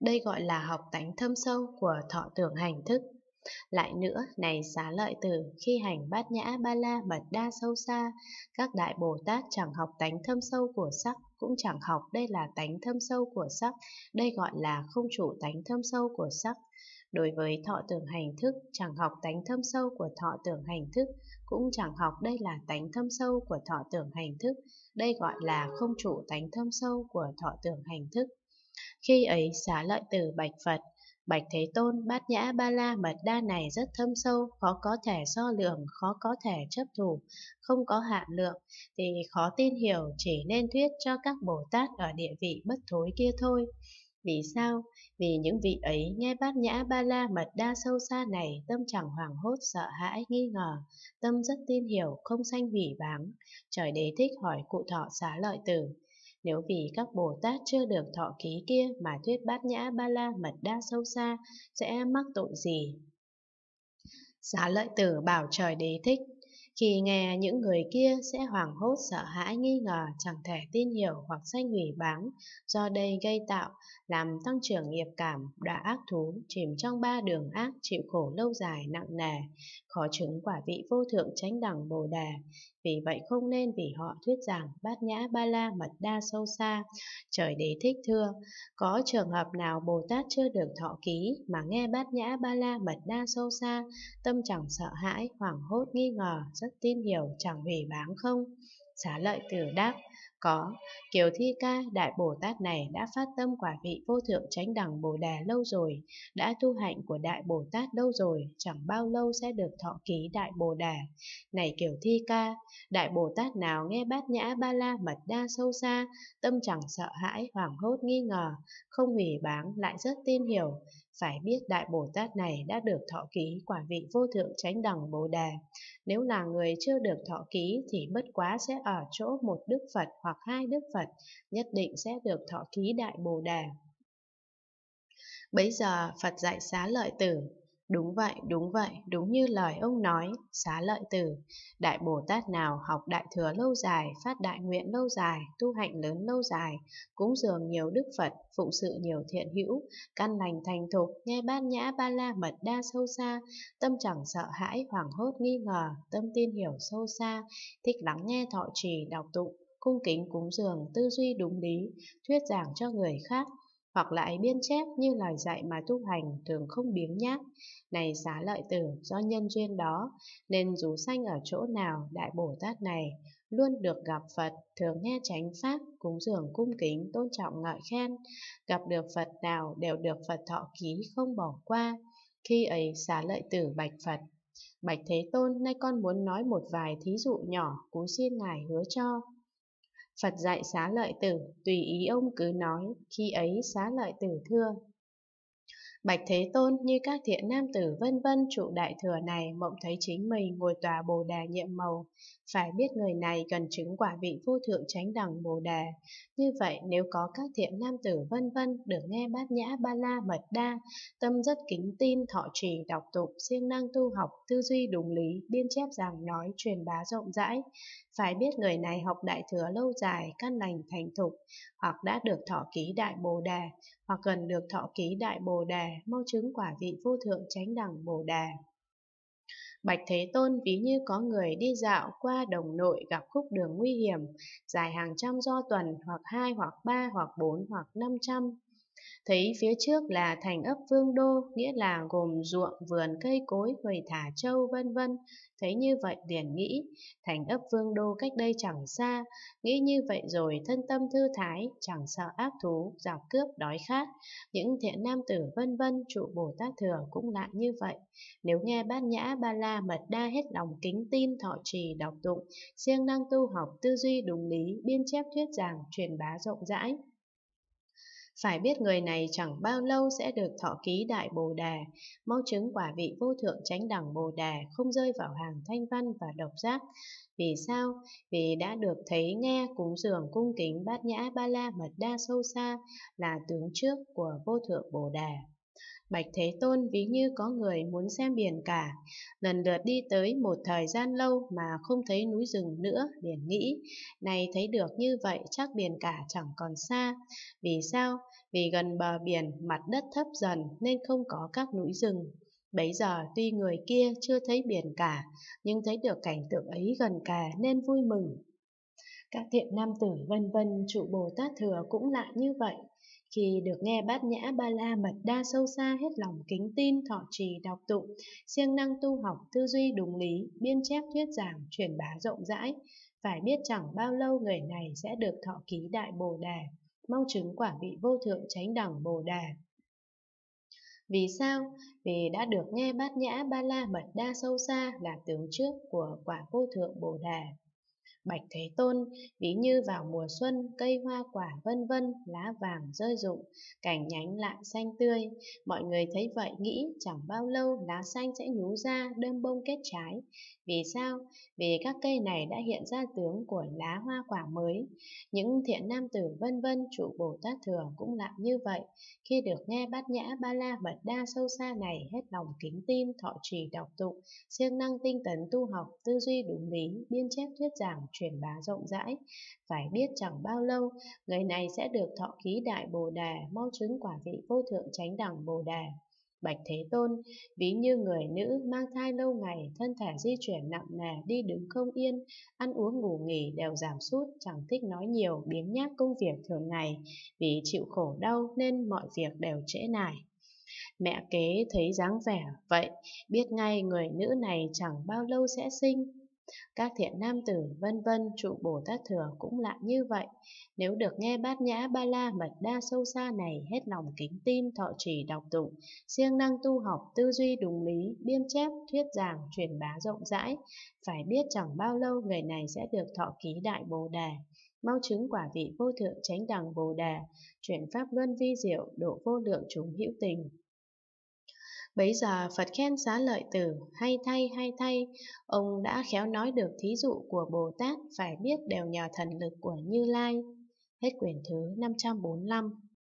Đây gọi là học tánh thâm sâu của thọ tưởng hành thức. Lại nữa, này Xá Lợi Tử, khi hành bát nhã ba la mật đa sâu xa, các đại Bồ Tát chẳng học tánh thâm sâu của sắc, cũng chẳng học đây là tánh thâm sâu của sắc, đây gọi là không chủ tánh thâm sâu của sắc. Đối với thọ tưởng hành thức, chẳng học tánh thâm sâu của thọ tưởng hành thức, cũng chẳng học đây là tánh thâm sâu của thọ tưởng hành thức, đây gọi là không chủ tánh thâm sâu của thọ tưởng hành thức. Khi ấy Xá Lợi Tử bạch Phật: Bạch Thế Tôn, bát nhã ba la mật đa này rất thâm sâu, khó có thể so lượng, khó có thể chấp thủ, không có hạn lượng, thì khó tin hiểu, chỉ nên thuyết cho các Bồ Tát ở địa vị bất thối kia thôi. Vì sao? Vì những vị ấy nghe bát nhã ba la mật đa sâu xa này, tâm chẳng hoảng hốt, sợ hãi, nghi ngờ, tâm rất tin hiểu, không sanh hỉ báng. Trời Đế Thích hỏi cụ thọ Xá Lợi Tử: Nếu vì các Bồ Tát chưa được thọ ký kia mà thuyết bát nhã ba la mật đa sâu xa, sẽ mắc tội gì? Xá Lợi Tử bảo Trời Đế Thích: Khi nghe những người kia sẽ hoảng hốt, sợ hãi, nghi ngờ, chẳng thể tin hiểu hoặc sanh hủy báng, do đây gây tạo, làm tăng trưởng nghiệp cảm, đọa ác thú, chìm trong ba đường ác, chịu khổ lâu dài nặng nề, khó chứng quả vị vô thượng chánh đẳng Bồ Đề. Vì vậy không nên vì họ thuyết giảng bát nhã ba la mật đa sâu xa. Trời Đế Thích thưa: Có trường hợp nào Bồ Tát chưa được thọ ký mà nghe bát nhã ba la mật đa sâu xa, tâm chẳng sợ hãi, hoảng hốt, nghi ngờ, rất tin hiểu, chẳng hủy báng không? Xá Lợi Tử đáp: Có. Kiều Thi Ca, đại Bồ Tát này đã phát tâm quả vị vô thượng chánh đẳng Bồ Đề lâu rồi, đã tu hạnh của đại Bồ Tát lâu rồi, chẳng bao lâu sẽ được thọ ký đại Bồ Đề. Này Kiều Thi Ca, đại Bồ Tát nào nghe bát nhã ba la mật đa sâu xa, tâm chẳng sợ hãi, hoảng hốt, nghi ngờ, không hủy báng, lại rất tin hiểu, phải biết đại Bồ Tát này đã được thọ ký quả vị vô thượng chánh đẳng Bồ Đề. Nếu là người chưa được thọ ký thì bất quá sẽ ở chỗ một Đức Phật hoặc hai Đức Phật, nhất định sẽ được thọ ký đại Bồ Đề. Bấy giờ Phật dạy Xá Lợi Tử: Đúng vậy, đúng vậy, đúng như lời ông nói. Xá Lợi Tử, đại Bồ Tát nào học đại thừa lâu dài, phát đại nguyện lâu dài, tu hạnh lớn lâu dài, cúng dường nhiều Đức Phật, phụng sự nhiều thiện hữu, căn lành thành thục, nghe bát nhã ba la mật đa sâu xa, tâm chẳng sợ hãi, hoảng hốt, nghi ngờ, tâm tin hiểu sâu xa, thích lắng nghe thọ trì, đọc tụng, cung kính cúng dường, tư duy đúng lý, thuyết giảng cho người khác, hoặc lại biên chép như lời dạy mà tu hành, thường không biếng nhác. Này Xá Lợi Tử, do nhân duyên đó, nên dù sanh ở chỗ nào, đại Bồ Tát này luôn được gặp Phật, thường nghe chánh pháp, cúng dường cung kính, tôn trọng ngợi khen, gặp được Phật nào đều được Phật thọ ký, không bỏ qua. Khi ấy Xá Lợi Tử bạch Phật: Bạch Thế Tôn, nay con muốn nói một vài thí dụ nhỏ, cúi xin Ngài hứa cho. Phật dạy Xá Lợi Tử: Tùy ý ông cứ nói. Khi ấy Xá Lợi Tử thưa: Bạch Thế Tôn, như các thiện nam tử vân vân trụ đại thừa này mộng thấy chính mình ngồi tòa Bồ Đề nhiệm màu, phải biết người này cần chứng quả vị vô thượng chánh đẳng Bồ Đề. Như vậy nếu có các thiện nam tử vân vân được nghe bát nhã ba la mật đa, tâm rất kính tin, thọ trì đọc tụng, siêng năng tu học, tư duy đúng lý, biên chép giảng nói, truyền bá rộng rãi, phải biết người này học đại thừa lâu dài, căn lành thành thục, hoặc đã được thọ ký đại Bồ Đề, hoặc gần được thọ ký đại Bồ Đề, mau chứng quả vị vô thượng chánh đẳng Bồ Đề. Bạch Thế Tôn, ví như có người đi dạo qua đồng nội, gặp khúc đường nguy hiểm, dài hàng trăm do tuần, hoặc 2, hoặc 3, hoặc 4, hoặc 500. Thấy phía trước là thành ấp Vương Đô, nghĩa là gồm ruộng, vườn, cây cối, người thả trâu, vân vân. Thấy như vậy liền nghĩ, thành ấp Vương Đô cách đây chẳng xa, nghĩ như vậy rồi thân tâm thư thái, chẳng sợ ác thú, giặc cướp, đói khát. Những thiện nam tử vân vân trụ Bồ Tát thừa cũng lại như vậy. Nếu nghe bát nhã ba la mật đa hết lòng kính tin, thọ trì đọc tụng, siêng năng tu học, tư duy đúng lý, biên chép thuyết giảng, truyền bá rộng rãi, phải biết người này chẳng bao lâu sẽ được thọ ký đại Bồ Đề, mau chứng quả vị vô thượng chánh đẳng Bồ Đề, không rơi vào hàng thanh văn và độc giác. Vì sao? Vì đã được thấy nghe cúng dường cung kính bát nhã ba la mật đa sâu xa, là tướng trước của vô thượng Bồ Đề. Bạch Thế Tôn ví như có người muốn xem biển cả, lần lượt đi tới một thời gian lâu mà không thấy núi rừng nữa, liền nghĩ, này thấy được như vậy chắc biển cả chẳng còn xa. Vì sao? Vì gần bờ biển mặt đất thấp dần nên không có các núi rừng. Bấy giờ tuy người kia chưa thấy biển cả, nhưng thấy được cảnh tượng ấy gần cả nên vui mừng. Các thiện nam tử vân vân trụ Bồ Tát Thừa cũng lại như vậy. Khi được nghe Bát Nhã Ba La Mật Đa sâu xa, hết lòng kính tin, thọ trì đọc tụng, siêng năng tu học, tư duy đúng lý, biên chép thuyết giảng, truyền bá rộng rãi, phải biết chẳng bao lâu người này sẽ được thọ ký Đại Bồ Đề, mau chứng quả vị vô thượng chánh đẳng Bồ Đề. Vì sao? Vì đã được nghe Bát Nhã Ba La Mật Đa sâu xa là tướng trước của quả vô thượng Bồ Đề. Bạch Thế Tôn, ví như vào mùa xuân, cây hoa quả vân vân, lá vàng rơi rụng, cành nhánh lại xanh tươi. Mọi người thấy vậy nghĩ chẳng bao lâu lá xanh sẽ nhú ra, đơm bông kết trái. Vì sao? Vì các cây này đã hiện ra tướng của lá hoa quả mới. Những thiện nam tử vân vân trụ Bồ Tát Thừa cũng lại như vậy. Khi được nghe Bát Nhã Ba La Mật Đa sâu xa này, hết lòng kính tin, thọ trì đọc tụng, siêng năng tinh tấn tu học, tư duy đúng lý, biên chép thuyết giảng, truyền bá rộng rãi, phải biết chẳng bao lâu người này sẽ được thọ ký Đại Bồ Đề, mau chứng quả vị vô thượng chánh đẳng Bồ Đề. Bạch Thế Tôn, ví như người nữ mang thai lâu ngày, thân thể di chuyển nặng nề, đi đứng không yên, ăn uống ngủ nghỉ đều giảm sút, chẳng thích nói nhiều, biếng nhác công việc thường ngày, vì chịu khổ đau nên mọi việc đều trễ nải. Mẹ kế thấy dáng vẻ vậy, biết ngay người nữ này chẳng bao lâu sẽ sinh. Các thiện nam tử vân vân trụ Bồ Tát Thừa cũng lại như vậy. Nếu được nghe Bát Nhã Ba La Mật Đa sâu xa này, hết lòng kính tin, thọ trì đọc tụng, siêng năng tu học, tư duy đúng lý, biên chép thuyết giảng, truyền bá rộng rãi, phải biết chẳng bao lâu người này sẽ được thọ ký Đại Bồ Đề, mau chứng quả vị vô thượng chánh đẳng Bồ Đề, chuyển pháp luân vi diệu, độ vô lượng chúng hữu tình. Bấy giờ Phật khen Xá Lợi Tử, hay thay, hay thay, ông đã khéo nói được thí dụ của Bồ Tát, phải biết đều nhờ thần lực của Như Lai. Hết quyển thứ 545.